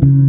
Big